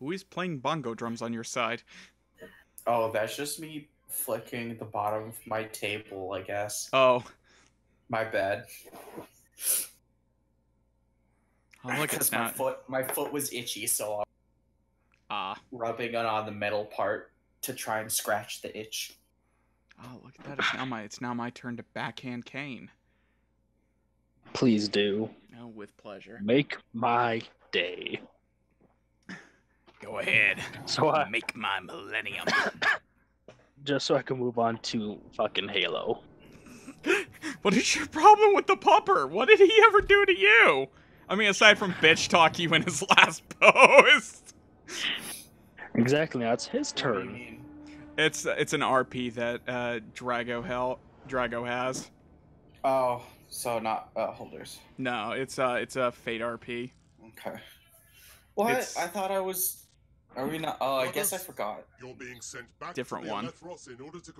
Who is playing bongo drums on your side? Oh, that's just me flicking the bottom of my table, I guess. Oh. My bed. Because my foot was itchy, so I'm rubbing it on the metal part to try and scratch the itch. Oh, look at that. It's now my turn to backhand Kane. Please do. Oh, with pleasure. Make my day. Go ahead. So I make my millennium. Just so I can move on to fucking Halo. What is your problem with the pupper? What did he ever do to you? I mean, aside from bitch talk you in his last post. Exactly. Now it's his turn. It's an RP that Drago has. Oh, so not holders. No, it's a Fate RP. Okay. What? It's... I thought I was. Are we not? Oh, I guess I forgot. You're being sent back. Different one.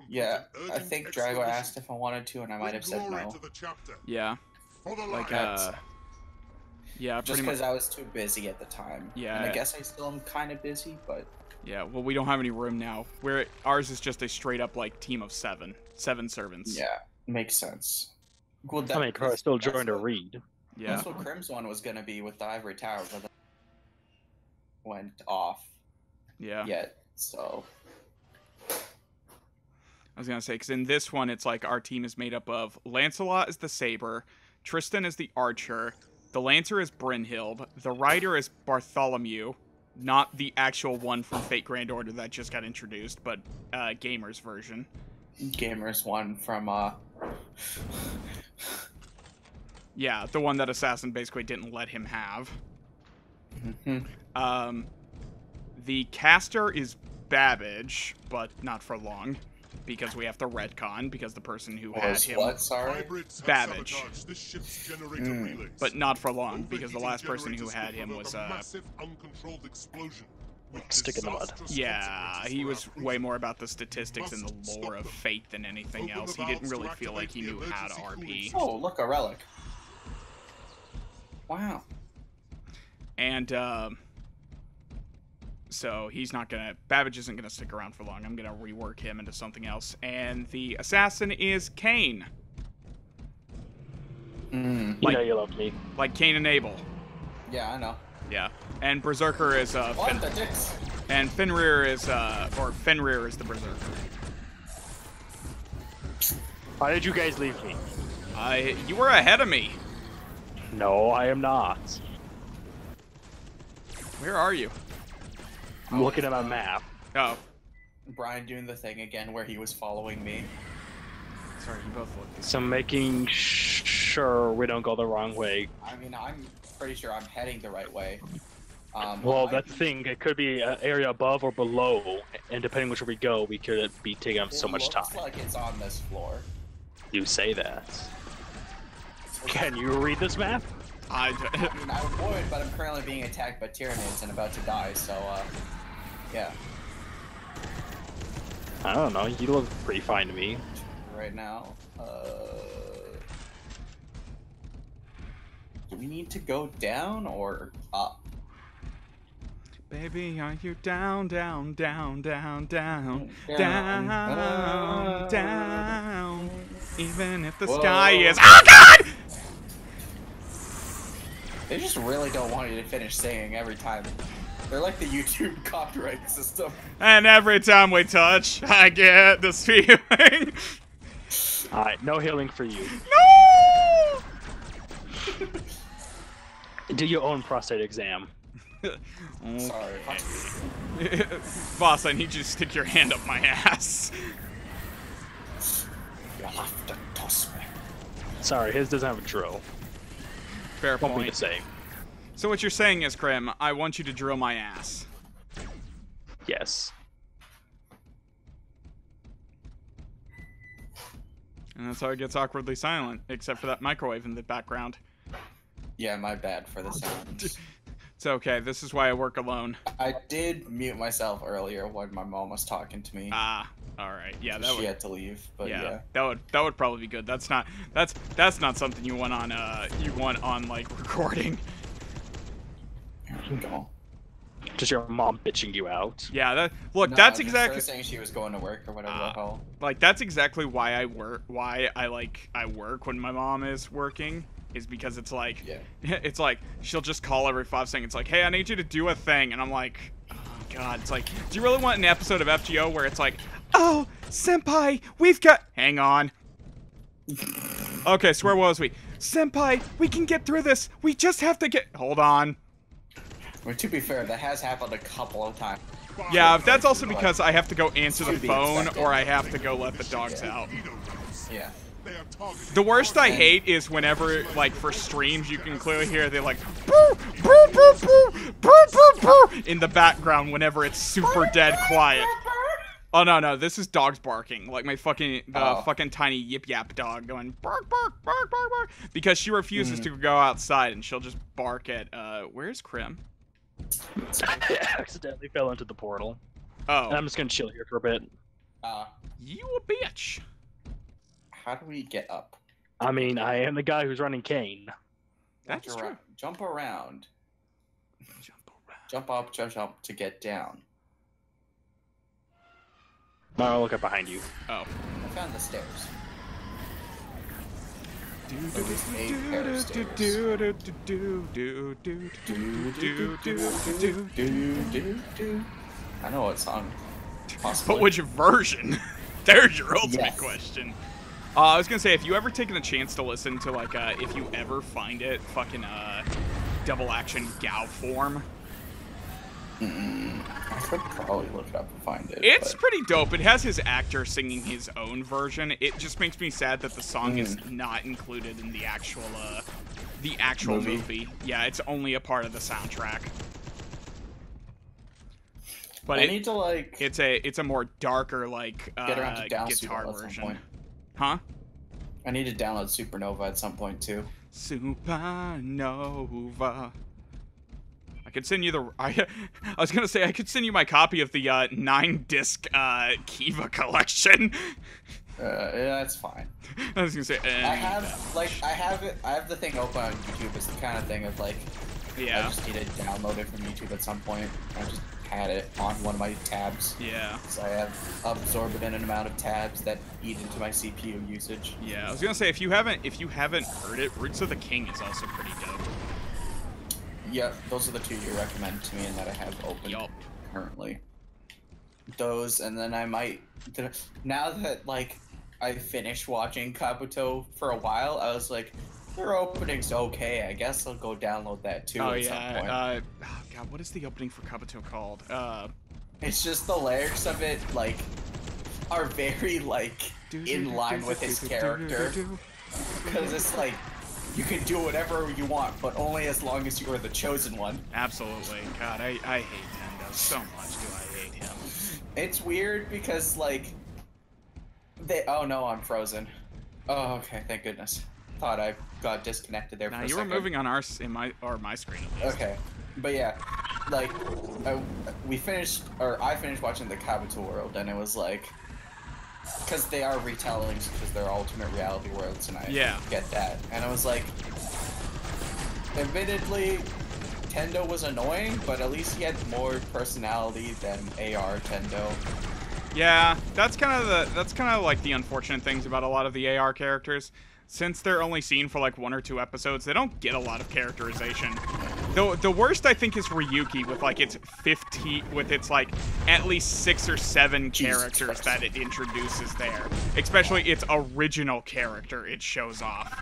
Yeah, I think Drago asked if I wanted to, and I might have said no. Yeah. Like yeah, just because I was too busy at the time. Yeah. And I guess I still am kind of busy, but. Yeah, well, we don't have any room now. Ours is just a straight up like team of seven servants. Yeah, makes sense. Well, that, I mean, I still joined a read. Yeah. That's what Crimson was gonna be with the Ivory Tower, but that went off. Yeah. Yet, so. I was gonna say, because in this one, it's like our team is made up of Lancelot is the saber, Tristan is the archer, the lancer is Brynhild, the rider is Bartholomew. Not the actual one from Fate Grand Order that just got introduced, but Gamer's version. Gamer's one from, yeah, the one that Assassin basically didn't let him have. Mm-hmm. The caster is Babbage, but not for long, because we have to retcon, because the person who had him... What, sorry? Babbage. But not for long, because the last person who had him was, Stick in the mud. Yeah, he was way more about the statistics and the lore of Fate than anything else. He didn't really feel like he knew how to RP. Oh, look, a relic. Wow. And, so he's not gonna... Babbage isn't gonna stick around for long. I'm gonna rework him into something else. And the assassin is Kane. Like, you know you love me. Like Cain and Abel. Yeah, I know. Yeah. And Berserker is Fenrir is Fenrir is the Berserker. Why did you guys leave me? You were ahead of me. No, I am not. Where are you? I'm looking at my map. Oh. Brian doing the thing again where he was following me. Sorry, you both looked. So I'm making sure we don't go the wrong way. I mean, I'm pretty sure I'm heading the right way. Well, that thing, it could be an area above or below, and depending which way we go, we could be taking up so much time. It looks like it's on this floor. You say that. Can you read this map? I mean, I would, but I'm currently being attacked by Tyranids and about to die, so, yeah. I don't know, you look pretty fine to me. Right now, do we need to go down or up? Baby, are you down, down, down, down, down, down, down, down. Even if the sky is- OH GOD! They just really don't want you to finish singing every time. They're like the YouTube copyright system. And every time we touch, I get this feeling. Alright, no healing for you. No! Do your own prostate exam. Sorry. Boss, I need you to stick your hand up my ass. You'll have to toss me. Sorry, his doesn't have a drill. Fair point. To say. So what you're saying is, Krim, I want you to drill my ass. Yes. And that's how it gets awkwardly silent, except for that microwave in the background. Yeah, my bad for the sound. It's okay, this is why I work alone. I did mute myself earlier when my mom was talking to me. Ah, alright. Yeah, that would... She had to leave, but yeah. That would probably be good. That's not something you want on like recording. There we go. Just your mom bitching you out. Yeah, that, look, no, that's exactly saying she was going to work or whatever the hell. Like, that's exactly why I work. Why I work when my mom is working is because it's like, yeah. It's like she'll just call every 5 seconds. It's like, hey, I need you to do a thing, and I'm like, oh god. It's like, do you really want an episode of FGO where it's like, oh, senpai, we've got. Hang on. Okay, so where was we? Senpai, we can get through this. We just have to get. Hold on. Well, to be fair, that has happened a couple of times. Yeah, but that's also because I have to go answer the phone or I have to go let the dogs out. Yeah. The worst I hate is whenever, like, for streams, you can clearly hear they're like, boo, boo, boo, boo, boo, boo, boo, in the background whenever it's super dead quiet. Oh, no, no, this is dogs barking. Like, my fucking, fucking tiny yip-yap dog going, bark, bark, bark, bark, bark. Because she refuses to go outside, and she'll just bark at, where's Krim? I accidentally fell into the portal. Oh. And I'm just gonna chill here for a bit. You a bitch. How do we get up? I mean, I am the guy who's running Kane. That's true. Jump around. Jump around. Jump up, jump, jump to get down. I'll look up behind you. Oh. I found the stairs. I know it's on. But which version? There's your ultimate question. I was gonna say, if you ever taken a chance to listen to, like, if you ever find it, fucking double action Gao form. I should probably look it up and find it. It's pretty dope. It has his actor singing his own version. It just makes me sad that the song is not included in the actual movie. Yeah, it's only a part of the soundtrack. But I need to, like, it's a more darker, like, get around to guitar version. Huh? I need to download Supernova at some point too. Supernova. I could send you the. I was gonna say I could send you my copy of the 9-disc Kiva collection. Yeah, that's fine. I was gonna say. I have I have the thing open on YouTube. It's the kind of thing of like. Yeah. I just need to download it from YouTube at some point. I just had it on one of my tabs. Yeah. So I have absorbed an amount of tabs that eat into my CPU usage. Yeah, I was gonna say if you haven't heard it, Roots of the King is also pretty dope. Yeah, those are the two you recommend to me and that I have open currently. Those, and then I might... Now that, like, I finished watching Kabuto for a while, I was like, their opening's okay, I guess I'll go download that too at some point. Oh, God, what is the opening for Kabuto called? It's just the lyrics of it, like, are very, like, in line with his character. Because it's like... You can do whatever you want, but only as long as you are the chosen one. Absolutely. God, I hate Tendo so much. Do I hate him? It's weird because, like, they. Oh no, I'm frozen. Oh, okay. Thank goodness. Thought I got disconnected there. Now you were moving on our my screen. At least. Okay, but yeah, like, I finished watching the Kabuto world, and it was like. Because they are retellings, because they're ultimate reality worlds, and I get that. And I was like, admittedly, Tendo was annoying, but at least he had more personality than AR Tendo. Yeah, that's kind of like the unfortunate things about a lot of the AR characters. Since they're only seen for like 1 or 2 episodes, they don't get a lot of characterization. The worst I think is Ryuki with like its 15 with its like at least 6 or 7 characters that it introduces there. Especially its original character it shows off.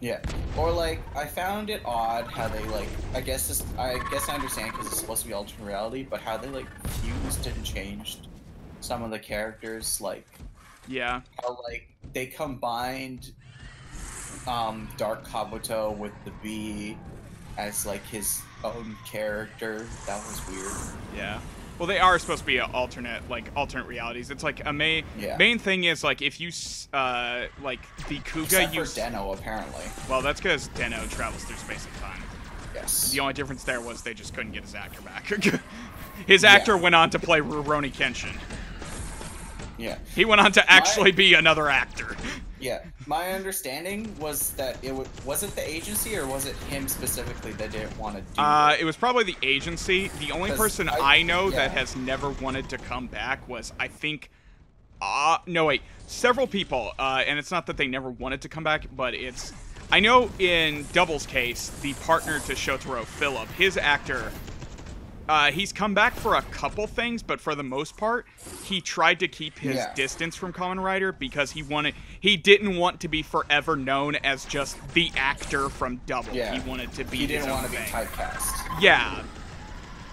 Yeah. Or like I found it odd how they like I guess I understand because it's supposed to be alternate reality, but how they like fused and changed some of the characters like how like they combined Dark Kabuto with the Bee as like his own character. That was weird. Yeah. Well, they are supposed to be alternate realities. It's like a main thing is like if you like the Kuga you Den-O apparently. Well, that's because Den-O travels through space and time. Yes. The only difference there was they just couldn't get his actor back. His actor went on to play Rurouni Kenshin. Yeah. He went on to actually be another actor. Yeah, my understanding was that it was it the agency or was it him specifically that didn't want to do it? It was probably the agency. The only person I know that has never wanted to come back was, I think, no wait, several people. And it's not that they never wanted to come back, but it's, I know in Double's case, the partner to Shotaro, Phillip, his actor, he's come back for a couple things, but for the most part, he tried to keep his distance from Kamen Rider because he didn't want to be forever known as just the actor from Double. Yeah. He wanted to be. He didn't want to be typecast. Yeah.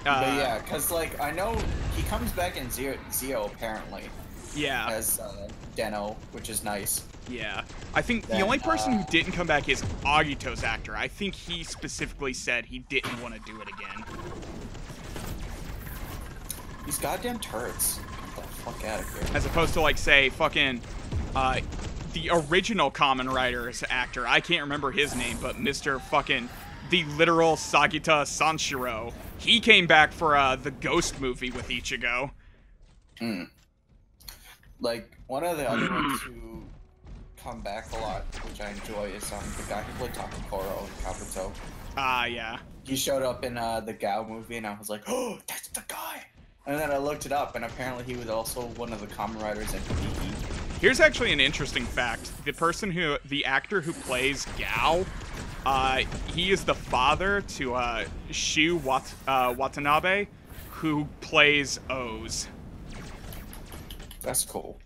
But yeah, because like I know he comes back in Zeo apparently. Yeah. As Den-O, which is nice. Yeah, I think then, the only person who didn't come back is Agito's actor. I think he specifically said he didn't want to do it again. These goddamn turrets. Get the fuck out of here. As opposed to, like, say, fucking, the original Kamen Rider's actor. I can't remember his name, but Mr. fucking, the literal Sagita Sanshiro. He came back for, the Ghost movie with Ichigo. Hmm. Like, one of the other ones who come back a lot, which I enjoy, is, the guy who played Takakoro in Kabuto. Ah, yeah. He showed up in, the Gao movie, and I was like, oh, that's the guy! And then I looked it up, and apparently he was also one of the Kamen Riders at Kiki. Here's actually an interesting fact. The person who, the actor who plays Gao, he is the father to Shu Watanabe, who plays Oz. That's cool.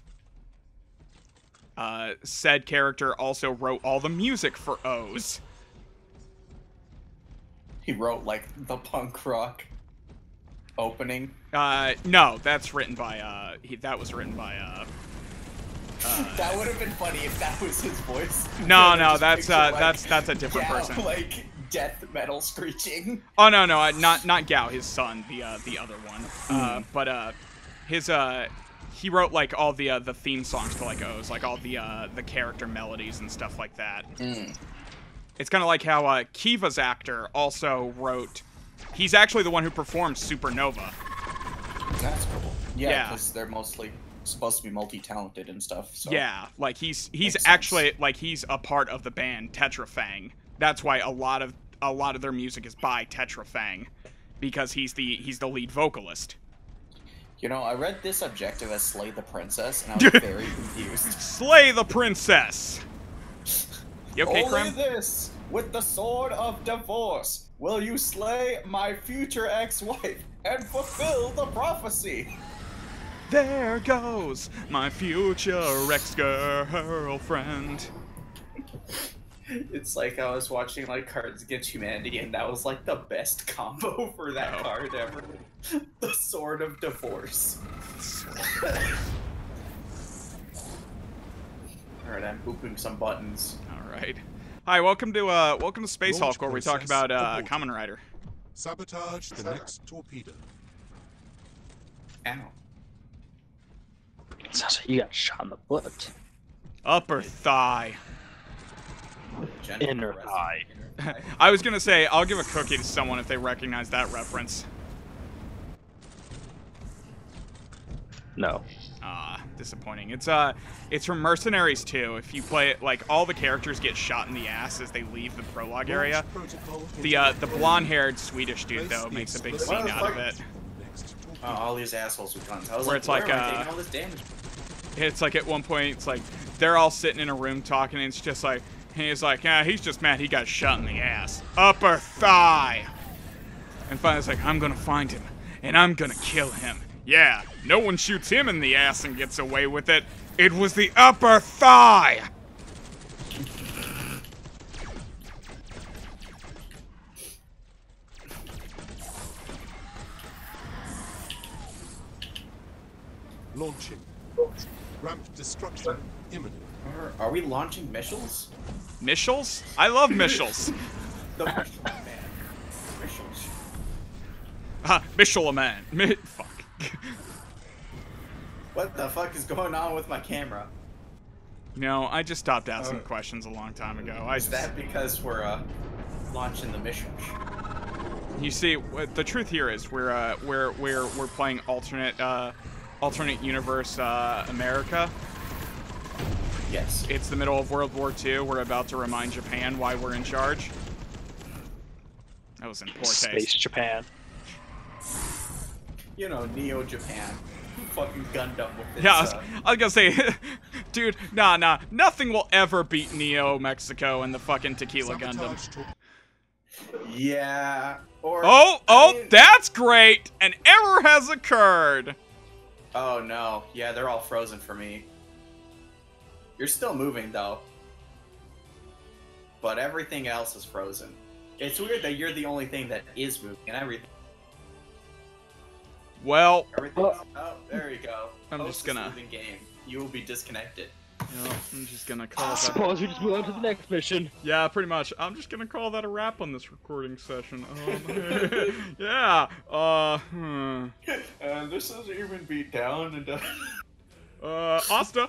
Said character also wrote all the music for Oz. He wrote, like, the punk rock opening. No, that's written by that was written by that would have been funny if that was his voice. No, no, that's a different Gao, person. Like death metal screeching. Oh no, no, not Gao, his son, the other one. But his he wrote like all the theme songs to like O's, like all the character melodies and stuff like that. Mm. It's kind of like how Kiva's actor also wrote. He's actually the one who performs Supernova. That's cool. Yeah, because they're mostly supposed to be multi-talented and stuff. So yeah, like he's actually like he's a part of the band Tetrafang. That's why a lot of their music is by Tetrafang, because he's the lead vocalist. You know, I read this objective as Slay the Princess, and I was very confused. Slay the Princess. You okay, Krem? Only this with the sword of divorce. Will you slay my future ex-wife and fulfill the prophecy? There goes my future ex-girlfriend. It's like I was watching like Cards Against Humanity, and that was like the best combo for that card ever. The Sword of Divorce. Alright, I'm booping some buttons. Alright. Hi, welcome to Space Hulk, where we talk about Kamen Rider. Sabotage the next torpedo. Ow! Sounds like you got shot in the foot. Upper thigh. Inner thigh. I was gonna say I'll give a cookie to someone if they recognize that reference. No. Disappointing. It's from Mercenaries 2. If you play it, like all the characters get shot in the ass as they leave the prologue area. The blonde-haired Swedish dude though makes a big scene out of it. Oh, all these assholes with guns. I was where all this damage. It's like at one point it's like they're all sitting in a room talking, and it's just like he's like, yeah, he's just mad he got shot in the ass, upper thigh. And finally it's like, I'm gonna find him and I'm gonna kill him. Yeah, no one shoots him in the ass and gets away with it. It was the upper thigh! Launching. Ramp destruction imminent. Are we launching missiles? Missiles? I love missiles. The Michelin Man. Missiles. Ah, Michelin Man. Fuck. What the fuck is going on with my camera? No, I just stopped asking questions a long time ago. Is that because we're launching the mission? You see, the truth here is we're playing alternate universe America. Yes. It's the middle of World War II. We're about to remind Japan why we're in charge. That was in poor taste. Space Japan. You know, Neo Japan. Fucking Gundam with this. Yeah, I was gonna say, dude, nah. Nothing will ever beat Neo-Mexico and the fucking Tequila Gundam. Yeah. Or, I mean, that's great! An error has occurred! Oh no. Yeah, they're all frozen for me. You're still moving though. But everything else is frozen. It's weird that you're the only thing that is moving and everything. Well, oh, there you go. I'm just gonna. Game. You will be disconnected. You know, I'm just gonna call that. I suppose we just move on to the next mission. Yeah, pretty much. I'm just gonna call that a wrap on this recording session. Yeah. This doesn't even beat down and. Asta.